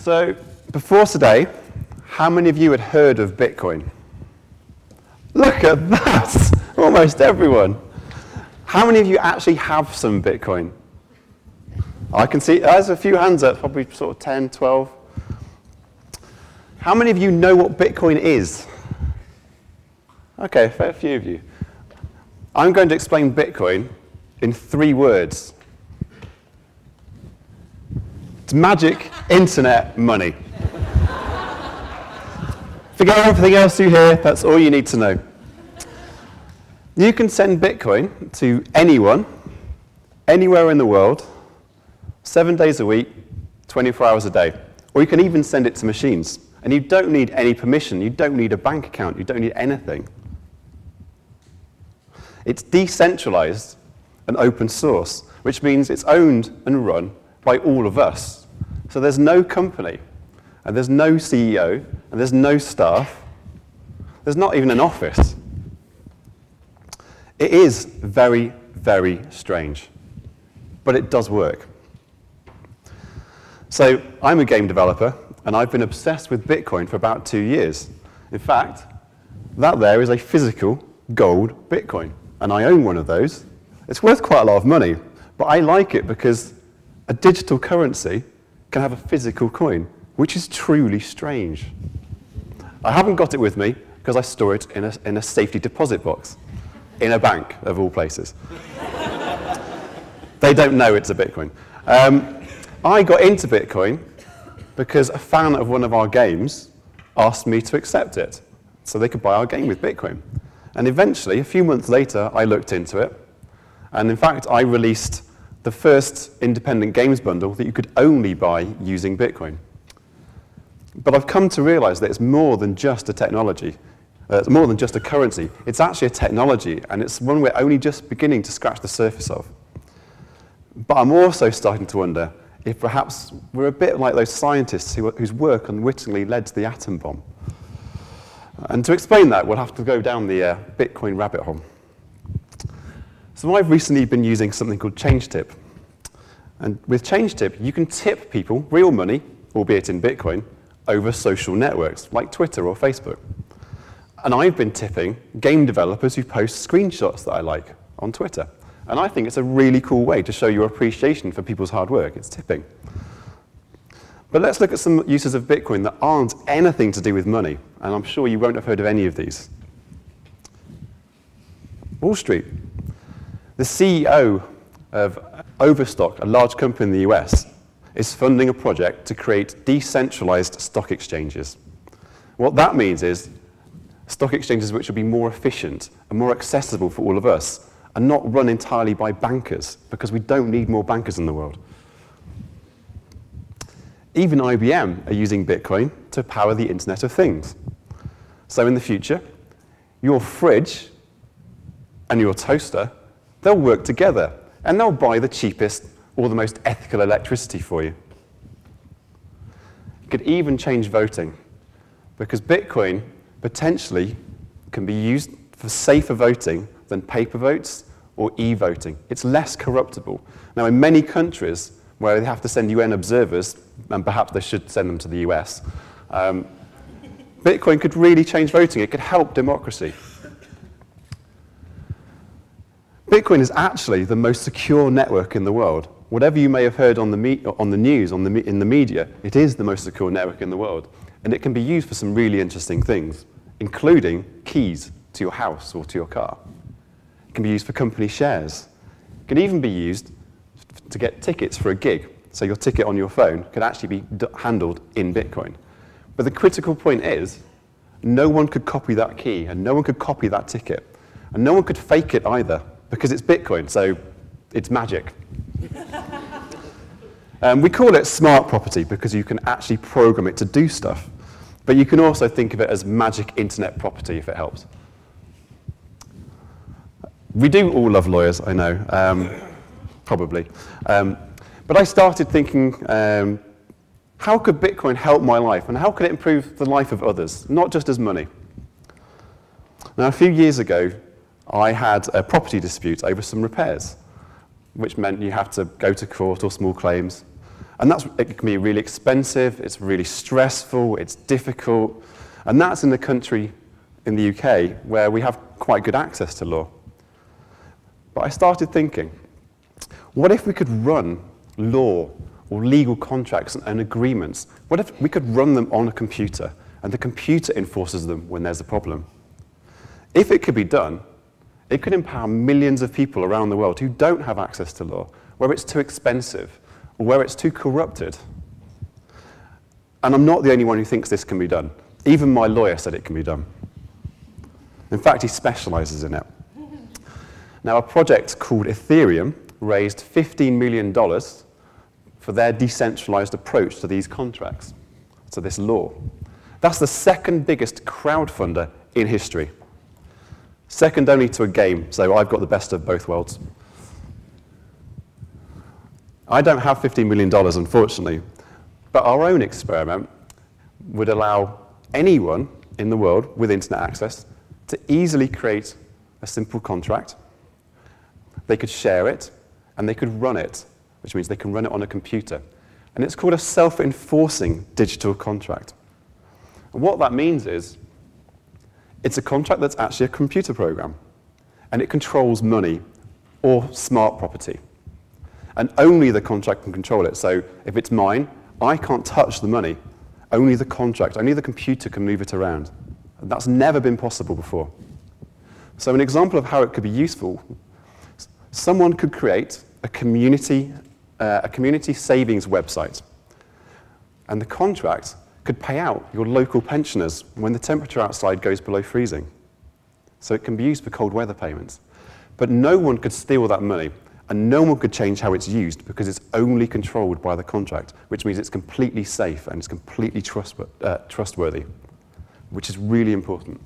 So before today, how many of you had heard of Bitcoin? Look at that! Almost everyone. How many of you actually have some Bitcoin? I can see there's a few hands up, probably sort of 10, 12. How many of you know what Bitcoin is? Okay, a fair few of you. I'm going to explain Bitcoin in 3 words. It's magic, internet, money. Forget everything else you hear, that's all you need to know. You can send Bitcoin to anyone, anywhere in the world, 7 days a week, 24 hours a day. Or you can even send it to machines. And you don't need any permission, you don't need a bank account, you don't need anything. It's decentralized and open source, which means it's owned and run by all of us. So there's no company, and there's no CEO, and there's no staff. There's not even an office. It is very, very strange, but it does work. So I'm a game developer, and I've been obsessed with Bitcoin for about 2 years. In fact, that there is a physical gold Bitcoin, and I own one of those. It's worth quite a lot of money, but I like it because a digital currency can have a physical coin, which is truly strange. I haven't got it with me because I store it in a safety deposit box, in a bank, of all places. They don't know it's a Bitcoin. I got into Bitcoin because a fan of one of our games asked me to accept it, so they could buy our game with Bitcoin. And eventually, a few months later, I looked into it. And in fact, I released the first independent games bundle that you could only buy using Bitcoin. But I've come to realize that it's more than just a technology. It's more than just a currency. It's actually a technology, and it's one we're only just beginning to scratch the surface of. But I'm also starting to wonder if perhaps we're a bit like those scientists whose work unwittingly led to the atom bomb. And to explain that, we'll have to go down the Bitcoin rabbit hole. So I've recently been using something called ChangeTip. And with ChangeTip, you can tip people real money, albeit in Bitcoin, over social networks like Twitter or Facebook. And I've been tipping game developers who post screenshots that I like on Twitter. And I think it's a really cool way to show your appreciation for people's hard work. It's tipping. But let's look at some uses of Bitcoin that aren't anything to do with money, and I'm sure you won't have heard of any of these. Wall Street. The CEO of Overstock, a large company in the US, is funding a project to create decentralized stock exchanges. What that means is stock exchanges which will be more efficient and more accessible for all of us, and not run entirely by bankers, because we don't need more bankers in the world. Even IBM are using Bitcoin to power the Internet of Things. So in the future, your fridge and your toaster, they'll work together, and they'll buy the cheapest or the most ethical electricity for you. You could even change voting, because Bitcoin potentially can be used for safer voting than paper votes or e-voting. It's less corruptible. Now, in many countries, where they have to send UN observers, and perhaps they should send them to the US. Bitcoin could really change voting. It could help democracy. Bitcoin is actually the most secure network in the world. Whatever you may have heard on the news, in the media, it is the most secure network in the world. And it can be used for some really interesting things, including keys to your house or to your car. It can be used for company shares. It can even be used to get tickets for a gig, so your ticket on your phone could actually be handled in Bitcoin. But the critical point is, no one could copy that key, and no one could copy that ticket, and no one could fake it either, because it's Bitcoin, so it's magic. We call it smart property because you can actually program it to do stuff, but you can also think of it as magic internet property if it helps. We do all love lawyers, I know. Probably. But I started thinking, how could Bitcoin help my life, and how could it improve the life of others, not just as money? Now, a few years ago, I had a property dispute over some repairs, which meant you have to go to court or small claims. And it can be really expensive, it's really stressful, it's difficult. And that's in a country, in the UK, where we have quite good access to law. But I started thinking, what if we could run law or legal contracts and agreements? What if we could run them on a computer, and the computer enforces them when there's a problem? If it could be done, it could empower millions of people around the world who don't have access to law, where it's too expensive, or where it's too corrupted. And I'm not the only one who thinks this can be done. Even my lawyer said it can be done. In fact, he specializes in it. Now, a project called Ethereum raised $15 million for their decentralized approach to these contracts, to this law. That's the second biggest crowdfunder in history. Second only to a game, so I've got the best of both worlds. I don't have $15 million, unfortunately, but our own experiment would allow anyone in the world with internet access to easily create a simple contract. They could share it, and they could run it, which means they can run it on a computer. And it's called a self-enforcing digital contract. And what that means is, it's a contract that's actually a computer program, and it controls money or smart property. And only the contract can control it. So if it's mine, I can't touch the money. Only the contract, only the computer can move it around. And that's never been possible before. So an example of how it could be useful, someone could create a community savings website. And the contract could pay out your local pensioners when the temperature outside goes below freezing. So it can be used for cold weather payments. But no one could steal that money, and no one could change how it's used because it's only controlled by the contract, which means it's completely safe and it's completely trustworthy, which is really important.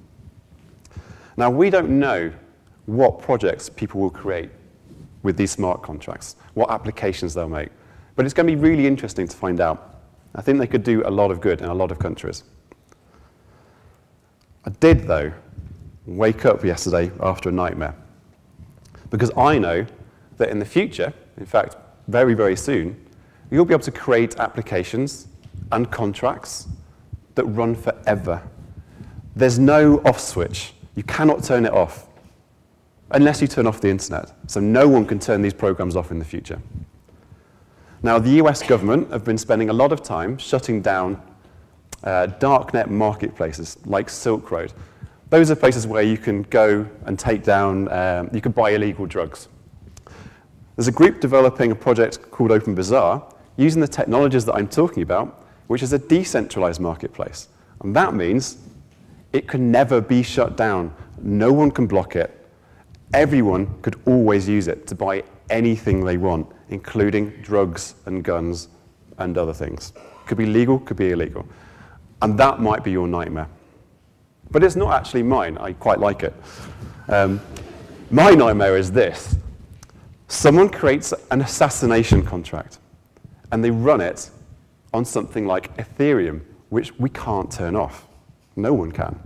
Now, we don't know what projects people will create with these smart contracts, what applications they'll make. But it's going to be really interesting to find out. I think they could do a lot of good in a lot of countries. I did, though, wake up yesterday after a nightmare, because I know that in the future, in fact, very, very soon, you'll be able to create applications and contracts that run forever. There's no off switch. You cannot turn it off, unless you turn off the internet. So no one can turn these programs off in the future. Now, the US government have been spending a lot of time shutting down darknet marketplaces like Silk Road. Those are places where you can go and take down, you can buy illegal drugs. There's a group developing a project called Open Bazaar using the technologies that I'm talking about, which is a decentralized marketplace. And that means it can never be shut down. No one can block it. Everyone could always use it to buy anything they want, including drugs and guns and other things. Could be legal, could be illegal. And that might be your nightmare. But it's not actually mine. I quite like it. My nightmare is this. Someone creates an assassination contract, and they run it on something like Ethereum, which we can't turn off. No one can.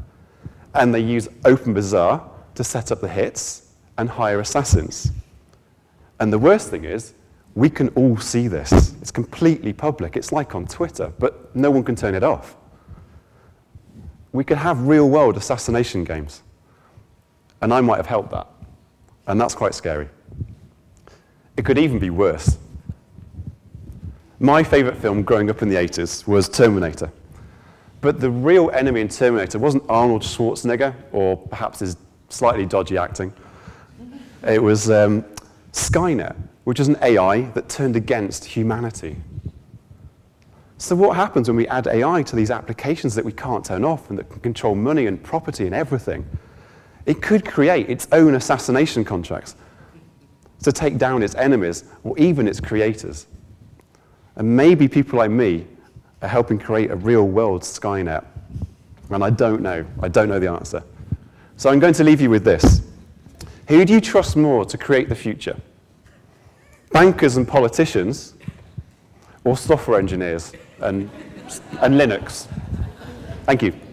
And they use OpenBazaar to set up the hits and hire assassins. And the worst thing is, we can all see this. It's completely public. It's like on Twitter, but no one can turn it off. We could have real-world assassination games. And I might have helped that. And that's quite scary. It could even be worse. My favorite film growing up in the 80s was Terminator. But the real enemy in Terminator wasn't Arnold Schwarzenegger, or perhaps his slightly dodgy acting. It was Skynet, which is an AI that turned against humanity. So what happens when we add AI to these applications that we can't turn off and that can control money and property and everything? It could create its own assassination contracts to take down its enemies or even its creators. And maybe people like me are helping create a real-world Skynet. And I don't know the answer. So I'm going to leave you with this. Who do you trust more to create the future? Bankers and politicians, or software engineers and Linux? Thank you.